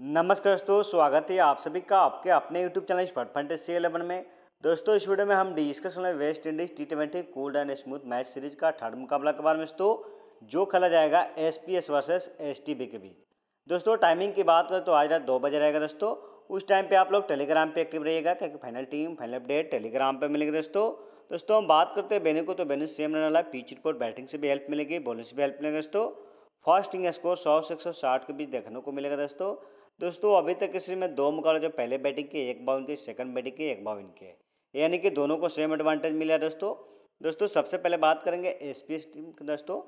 नमस्कार दोस्तों, स्वागत है आप सभी का आपके अपने YouTube चैनल एक्सपर्ट फैंटेसी11 में। दोस्तों इस वीडियो में हम डिस्कस करने वेस्ट इंडीज T20 कोल्ड एंड स्मूथ मैच सीरीज का थर्ड मुकाबला के बारे में दोस्तों, जो खेला जाएगा SPS वर्सेस STB के बीच। दोस्तों टाइमिंग की बात करें तो आज रात 2 बजे रहेगा दोस्तों। उस टाइम पर आप लोग टेलीग्राम पर एक्टिव रहिएगा क्योंकि final team final update Telegram पर मिलेंगे दोस्तों। दोस्तों हम बात करते हैं वेन्यू को, तो वेन्यू सेम रहने वाला है। पिच रिपोर्ट बैटिंग से भी हेल्प मिलेगी, बॉलिंग से भी हेल्प मिलेगी दोस्तों। फास्टिंग स्कोर 100 से 160 के बीच देखने को मिलेगा दोस्तों। दोस्तों अभी तक इस सीरीज में 2 मुकाबले जो पहले बैटिंग के 1 बाउन के, सेकंड बैटिंग के 1 बाउन के, यानी कि दोनों को सेम एडवांटेज मिला है दोस्तों। दोस्तों सबसे पहले बात करेंगे SPS टीम के दोस्तों।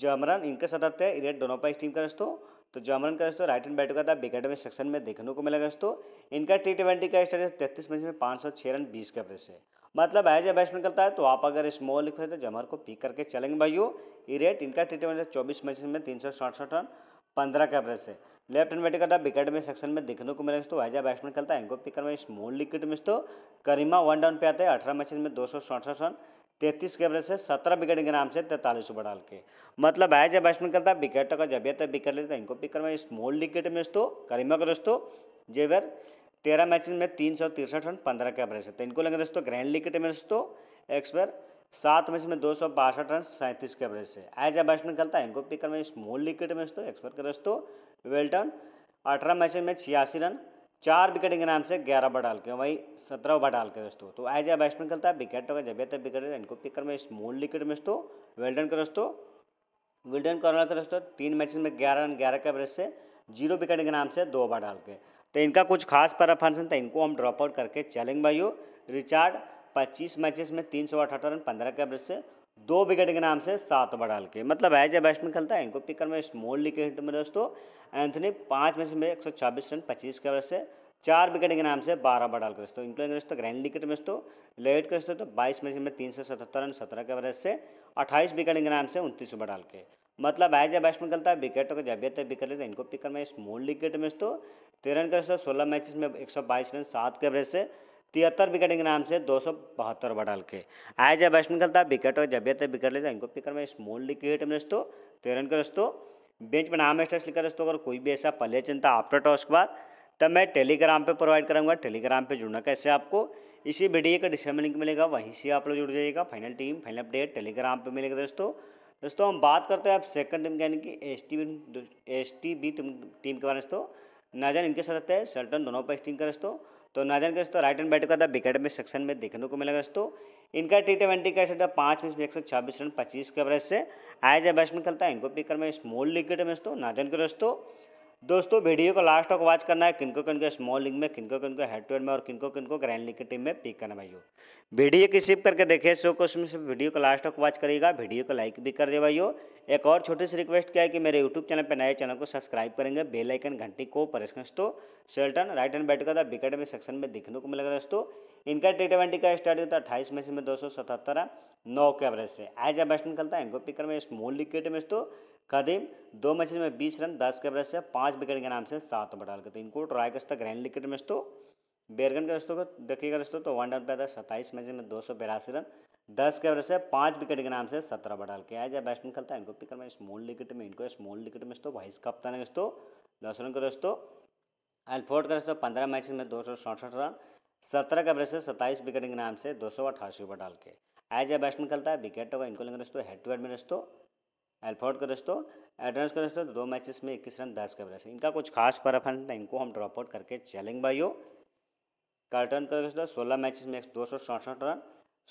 जमरन इनके साथ आते हैं इरेट दोनों पाइस टीम का दोस्तों। तो जमरन का दोस्तों राइट हैंड बैटर का था विकेट में सेक्शन में देखने को मिलेगा दोस्तों। इनका T20 का स्टेटस 33 मैच में 506 रन 20 के एवरेज है, मतलब एज ए बैट्समैन करता है। तो आप अगर स्मॉल लिखे तो जमर को पिक करके चलेंगे भाइयों। इरेट इनका T20 24 मैच में 367 रन 15 का एवरेज है। लेफ्ट हैंड बैटिंग करता है विकेट में सेक्शन में देखने को मिलेगा दोस्तों। एज ए बैट्समैन करता है। इनको पिक करवाए स्मॉल विकेट में तो करीमा 1 डाउन पे आते हैं। 18 मैच में 267 रन 33 के एवरेज से 17 विकेट के नाम से 43 ओवर डाल के, मतलब एज ए बैट्समैन करता है। विकेट का जब तक विकेट लेता है। इनको पिक करवाए स्मॉल विकेट में दोस्तों करीमा का दोस्तों। जेवर 13 मैच में 363 रन 15 के एवरेज है। तो इनको लेंगे दोस्तों ग्रैंड विकेट में दोस्तों। एक्सपर्ट 7 मैच में 262 रन 37 के एवरेज से एज ए बैट्समैन करता है। इनको पिक करवाए स्मॉल विकेट में दोस्तों। एक्सपर्ट का दोस्तों वेल्टन 18 मैच में 86 रन 4 विकेट के नाम से 11 ओवर डाल के वही 17 ओवर डाल के दोस्तों। तो एज ए बैट्समैन करता है। विकेट होगा जब तक विकेट है। इनको पिक करवाए स्मॉल विकेट में दोस्तों वेल्टन का दोस्तों। वेल्टन कॉर्नर का दोस्तों 3 मैच में 11 रन 11 के एवरेज से 0 विकेट के नाम से 2 ओवर डाल के। तो इनका कुछ खास परफॉर्मेंस था। इनको हम ड्रॉप आउट करके चैलेंज भाइयों। रिचार्ड 25 मैचेस में 378 रन 15 के एवरेज से 2 विकेट के नाम से 7 ओवर डाल के, मतलब एज ए बैट्समैन खेलता है। इनको पिकर में स्मॉल विकेट में दोस्तों। एंथनी 5 मैच में 126 रन 25 के एवरेज से 4 विकेट के नाम से 12 ओवर डाल के दोस्तों। इनको दोस्तों ग्रैंड विकेट में दोस्तों। लेट के दोस्तों 22 मैच में 377 रन 17 के एवरेज से 28 विकेट के नाम से 29 ओवर डाल के, मतलब एज ए बैट्समैन खेलता है। विकेट को जब तक विकेट लेते हैं। इनको पिकर में स्मॉल विकेट में दोस्तों। 13 का दोस्तों 16 मैच में 122 रन 7 के एवरेज से 73 विकेट के नाम से 272 ओवर डाल के एज ए बैट्समैन खेलता है। विकेट और जब तक विकेट लेता है। इनको पिकर में स्मॉल विकेट में दोस्तों। 13 का दोस्तों बेंच पर नाम स्टेस लिखा दोस्तों। अगर कोई भी ऐसा पल्ले चिंता आफ्टर टॉस के बाद तब मैं टेलीग्राम पे प्रोवाइड करूँगा। टेलीग्राम पे जुड़ना कैसे आपको, इसी वीडियो का डिस्क्रिप्शन लिंक मिलेगा, वहीं से आप लोग जुड़ जाइएगा। Final team final update Telegram पे मिलेगा दोस्तों। दोस्तों हम बात करते हैं आप सेकंड टीम यानी कि STB टीम के बारे में दोस्तों। नाजन इनके साथ रहते हैं सल्टन दोनों पर टीम का दोस्तों। तो नाजन के दोस्तों राइट हैंड बैटर का विकेट में सेक्शन में देखने को मिलेगा दोस्तों। इनका T20 का स्टेटस 5 मैच में 126 रन 25 के एवरेज से एज ए बैट्समैन खेलता है। इनको पिकर में स्मॉल विकेट में दोस्तों नाजन के दोस्तों। दोस्तों वीडियो को लास्ट तक वॉच करना है। किनको किनको स्मॉल लीग में, किनको किनको हेड टू हेड में और किनको किनको ग्रैंड लीग की टीम में पिक करना भाइयों। वीडियो की स्किप करके देखिए सो क्वेश्चन से वीडियो को लास्ट तक वॉच करिएगा। वीडियो को लाइक भी कर दे भाइयों। एक और छोटी सी रिक्वेस्ट क्या है कि मेरे YouTube चैनल पर नए चैनल को सब्सक्राइब करेंगे, बेल आइकन घंटी को प्रेस करें दोस्तों। शेल्टन राइट हैंड बैटर का विकेट में सेक्शन में देखने को मिलेगा दोस्तों। इनका T20 का स्टेटस था 28 मैच में 277 रन 9 के एवरेज से एज ए बैट्समैन खेलता है। इनको पिकर में स्मॉल विकेट में दोस्तों। कदीम 2 मैच में 20 रन 10 के एवरेज से 5 विकेट के नाम से 7 ओवर डाल के, तो इनको ट्राई करता ग्रैंड विकेट में दोस्तों। बेरगन के दोस्तों को देखिएगा दोस्तों। तो 1 डाउन पे आता है 27 मैच में 282 रन 10 के एवरेज से 5 विकेट के नाम से 17 ओवर डाल के एज ए बैट्समैन खेलता है। इनको पिकर में स्मॉल विकेट में, इनको स्मॉल विकेट में तो वाइस कप्तान है दोस्तों। 10 रन का दोस्तों। एल्फोर्ड का दोस्तों 15 मैच में 267 रन 17 के एवरेज से 27 विकेट के नाम से 288 ओवर डाल के एज ए बैट्समैन खेलता है। विकेट होगा इनको लेंगे दोस्तों हेड टू हेड में दोस्तों। एल्फोर्ड का दोस्तों एडवांस का दोस्तों 2 मैचेस में 21 रन 10 के एवरेज से, इनका कुछ खास परफॉर्मेंस था। इनको हम ड्रॉप आउट करके चैलेंज भाइयों। कार्टन का दोस्तों 16 मैचेस में 267 रन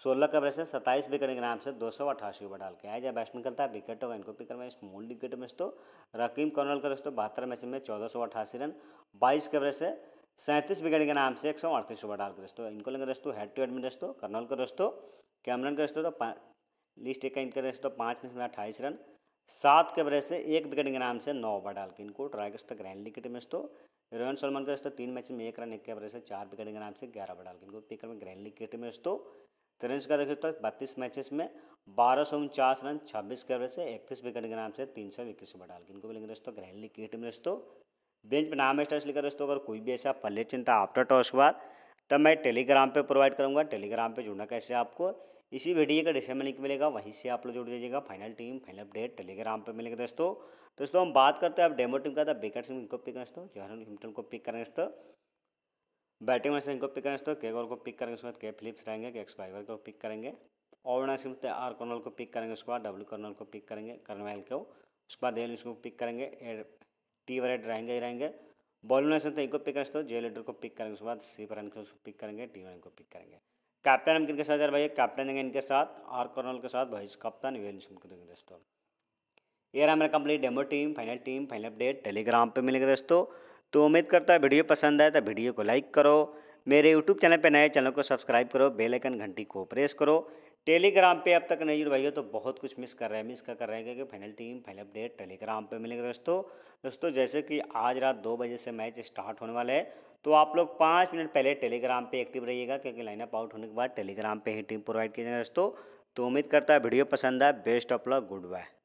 16 के एवरेज से 27 विकेट के नाम से 288 ओवर डाल के एज ए बैट्समैन खेलता है। विकेट होगा इनको पिक करवाए स्मॉल विकेट में दोस्तों। रकीम कर्नल का दोस्तों 72 मैच में 1488 रन 22 के एवरेज से 37 विकेट के नाम से 138 ओवर डाल के दोस्तों। इनको लेंगे दोस्तों हेड टू हेड में दोस्तों। कर्नल का दोस्तों कैमरन का दोस्तों तो लिस्ट एक इनका दोस्तों 5 मैच में 28 रन 7 के एवरेज से 1 विकेट के नाम से 9 ओवर डाल के, इनको ट्राई करता ग्रैंड विकेट में दोस्तों। रोहन सलमान का दोस्तों 3 मैच में 1 रन 1 के एवरेज से 4 विकेट के नाम से 11 ओवर डाल के, इनको पिकर में ग्रैंड विकेट में दोस्तों। तेरेंस का देखिए तो 32 मैचेस में 1249 रन 26 के एवरेज से 31 विकेट के नाम से 321 ओवर डाल के, इनको मिलेंगे दोस्तों ग्रैंड विकेट में दोस्तों। बेंच पर नाम स्टेस लिखा दोस्तों। अगर कोई भी ऐसा पल्ले चिंता आफ्टर टॉस के बाद तब मैं टेलीग्राम पर प्रोवाइड करूँगा। टेलीग्राम पर जुड़ना कैसे आपको, इसी वीडियो का डिस्क्रिप्शन लिंक मिलेगा, वहीं से आप लोग जुड़ जाइएगा। Final team final update Telegram पे मिलेगा दोस्तों। दोस्तों हम बात करते हैं अब डेमो टीम का, था बेकर सिंह इनको पिक करें, हिम्पटन को पिक करेंगे दोस्तों, बैटिंग में से इनको पिक करें दोस्तों, के गोल को पिक करेंगे, उसके बाद के फिलिप्स रहेंगे, के एक्सपाइवर को पिक करेंगे, ओवरना सिंह आर कर्नल को पिक करेंगे, उसके बाद डब्ल्यू कर्नल को पिक करेंगे, कर्नवेल को, उसके बाद एल को पिक करेंगे, टी वरेट रहेंगे ही रहेंगे, बॉलर से इनको पिक करें दोस्तों, जे लीडर को पिक करेंगे, उसके बाद सी पर पिक करेंगे, टी वन को पिक करेंगे। कैप्टन हम किनके साथ यार भाई, कैप्टन देंगे इनके साथ आर कर्नल के साथ भाई कप्तान वेलिंगटन को देंगे दोस्तों। ये रहा मेरा complete demo team final update Telegram पे मिलेगा दोस्तों। तो उम्मीद करता है वीडियो पसंद आए तो वीडियो को लाइक करो, मेरे यूट्यूब चैनल पे नए चैनल को सब्सक्राइब करो, बेल आइकन घंटी को प्रेस करो। टेलीग्राम पे अब तक नहीं जुड़ भाई हो तो बहुत कुछ मिस कर रहे हैं क्योंकि final team final update Telegram पे मिलेगा दोस्तों। जैसे कि आज रात 2 बजे से मैच स्टार्ट होने वाला है, तो आप लोग 5 मिनट पहले टेलीग्राम पे एक्टिव रहिएगा, क्योंकि लाइनअप आउट होने के बाद टेलीग्राम पे ही टीम प्रोवाइड की जाएगी दोस्तों। तो उम्मीद करता है वीडियो पसंद आए। Best of luck, good bye.